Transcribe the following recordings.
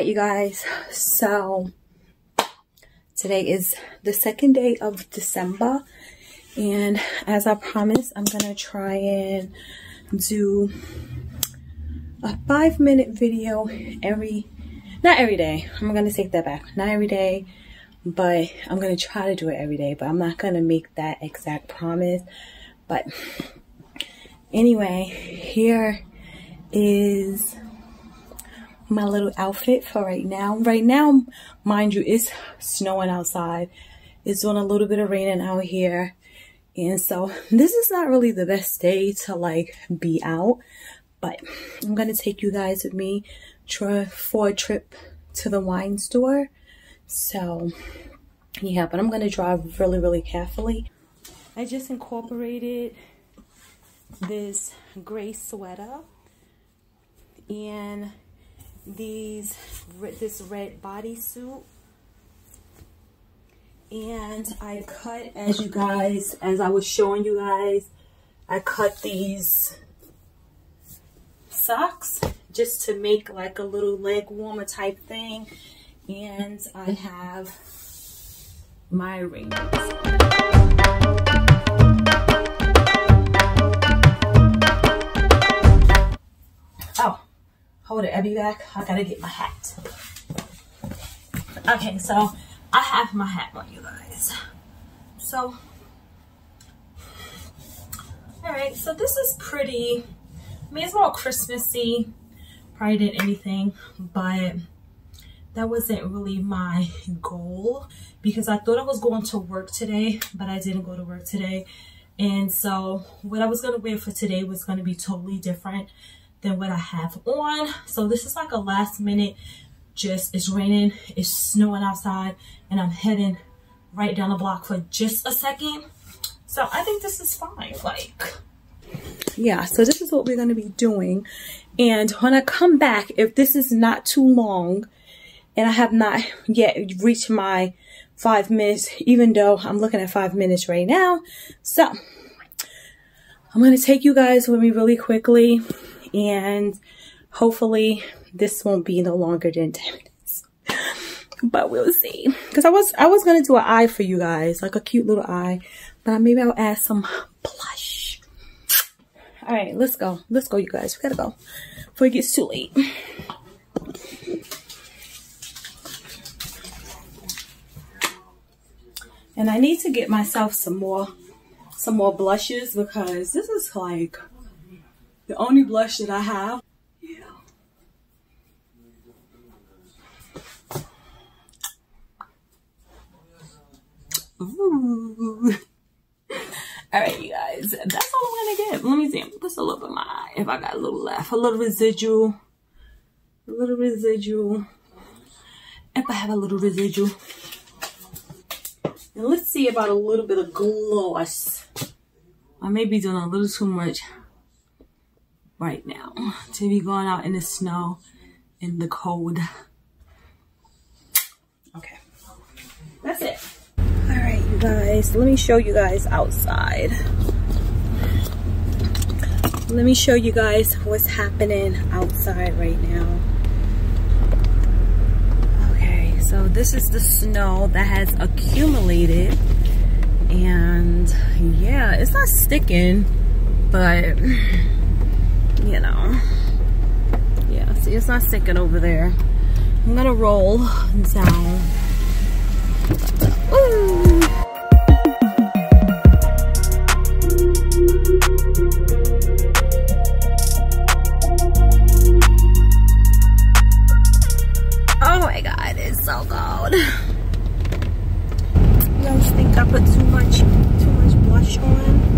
Alright, you guys, so today is the second day of December, and as I promised, I'm gonna try and do a 5-minute video not every day. I'm gonna take that back. Not every day, but I'm gonna try to do it every day, but I'm not gonna make that exact promise. But anyway, here is my little outfit for right now. Right now, mind you, it's snowing outside. It's doing a little bit of raining out here. And so this is not really the best day to like be out, but I'm gonna take you guys with me for a trip to the wine store. So yeah, but I'm gonna drive really, really carefully. I just incorporated this gray sweater and this red bodysuit, and I cut, as I was showing you guys, I cut these socks just to make like a little leg warmer type thing, and I have my rings. Oh, hold it, I'll be back. I gotta get my hat. Okay, so I have my hat on, you guys. So, all right, so this is pretty. I mean, it's more Christmassy. Probably didn't anything, but that wasn't really my goal because I thought I was going to work today, but I didn't go to work today. And so what I was gonna wear for today was gonna be totally different than what I have on. So this is like a last minute, just it's raining, it's snowing outside, and I'm heading right down the block for just a second. So I think this is fine, like. Yeah, so this is what we're gonna be doing. And when I come back, if this is not too long, and I have not yet reached my 5 minutes, even though I'm looking at 5 minutes right now. So I'm gonna take you guys with me really quickly, and hopefully this won't be no longer than 10 minutes. But we'll see. Because I was gonna do an eye for you guys, like a cute little eye. But maybe I'll add some blush. Alright, let's go. Let's go, you guys. We gotta go before it gets too late. And I need to get myself some more blushes because this is like the only blush that I have. Yeah. Ooh. All right, you guys, that's all I'm gonna get. Let me see, just a little bit of my eye, if I got a little left, a little residual. If I have a little residual. And let's see about a little bit of gloss. I may be doing a little too much right now to be going out in the snow, in the cold. Okay, that's it. All right, you guys, let me show you guys outside. Let me show you guys what's happening outside right now. Okay, so this is the snow that has accumulated, and yeah, it's not sticking, but you know, yeah, see, it's not sticking over there. I'm gonna roll down. Woo! Oh my god, it's so cold. You guys think I put too much blush on? Like,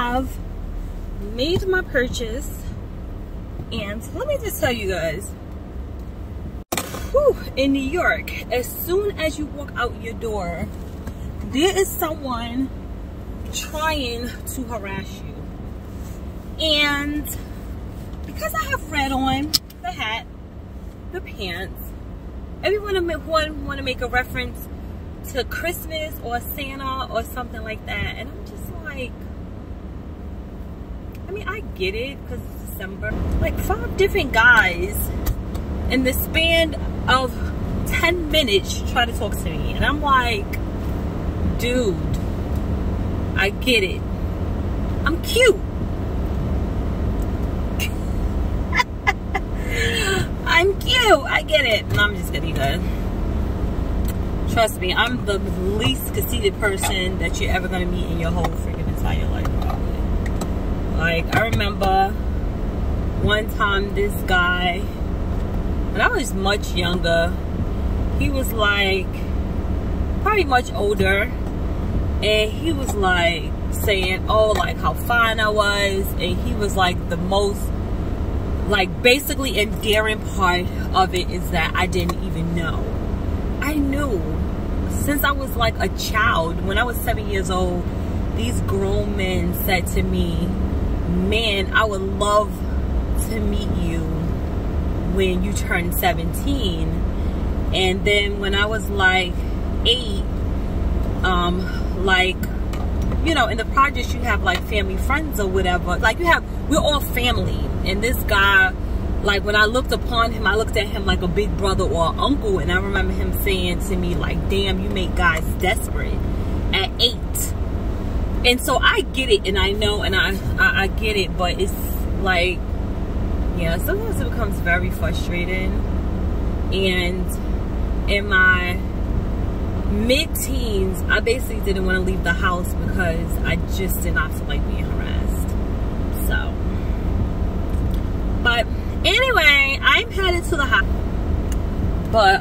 have made my purchase, and let me just tell you guys, in New York, as soon as you walk out your door, there is someone trying to harass you. And because I have red on, the hat, the pants, everyone want to make a reference to Christmas or Santa or something like that. And I'm just like, I mean, I get it because it's December. Like 5 different guys in the span of 10 minutes try to talk to me. And I'm like, dude, I get it. I'm cute. I'm cute. I get it. No, I'm just kidding, you guys. Trust me, I'm the least conceited person that you're ever going to meet in your whole freaking entire life, probably. Like, I remember one time this guy, when I was much younger, he was like, probably much older, and he was like saying, oh, like how fine I was, and he was like the most, like basically endearing part of it is that I didn't even know. I knew since I was like a child. When I was 7 years old, these grown men said to me, man, I would love to meet you when you turn 17. And then when I was like 8, like, you know, in the projects you have like family friends or whatever, like you have, we're all family. And this guy, like when I looked upon him, I looked at him like a big brother or uncle. And I remember him saying to me like, damn, you make guys desperate at 8. And so I get it, and I know, and I get it, but it's like, yeah, sometimes it becomes very frustrating. And in my mid-teens, I basically didn't want to leave the house because I just did not feel like being harassed. So, but anyway, I'm headed to the hospital. But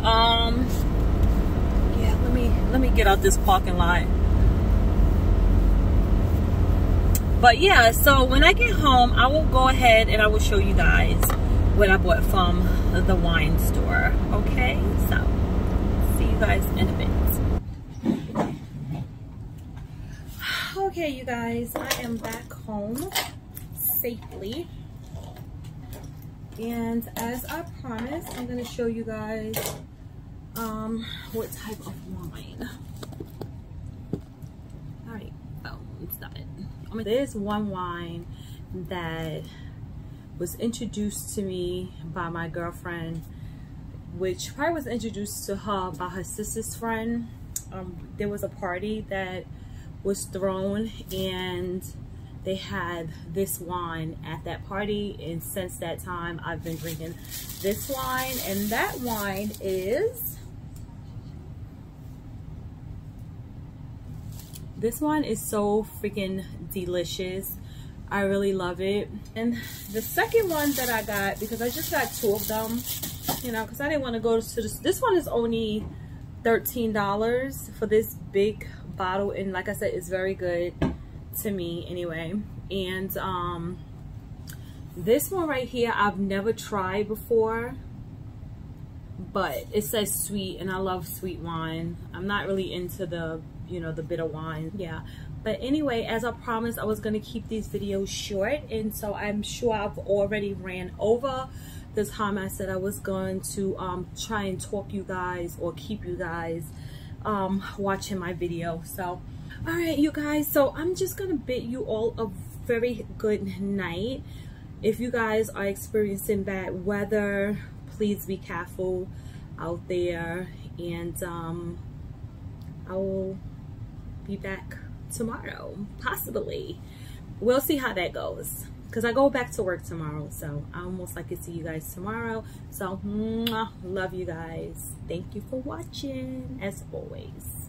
yeah, let me get out this parking lot. But yeah, so when I get home, I will go ahead and I will show you guys what I bought from the wine store. Okay, so see you guys in a bit. Okay, you guys, I am back home safely. And as I promised, I'm gonna show you guys what type of wine. All right, oh, stop it. I mean, there's one wine that was introduced to me by my girlfriend, which probably was introduced to her by her sister's friend. There was a party that was thrown and they had this wine at that party, and since that time I've been drinking this wine. And that wine is, this one is so freaking delicious. I really love it. And the second one that I got, because I just got 2 of them, you know, because I didn't want to go to this one is only $13 for this big bottle. And like I said, it's very good to me anyway. And this one right here, I've never tried before, but it says sweet, and I love sweet wine. I'm not really into the, you know, the bitter wine. Yeah, but anyway, as I promised, I was going to keep these videos short, and so I'm sure I've already ran over the time I said I was going to try and talk you guys or keep you guys watching my video. So all right, you guys, so I'm just gonna bid you all a very good night. If you guys are experiencing bad weather, please be careful out there, and I will be back tomorrow, possibly. We'll see how that goes, because I go back to work tomorrow, so I almost like to see you guys tomorrow. So, mwah, love you guys. Thank you for watching, as always.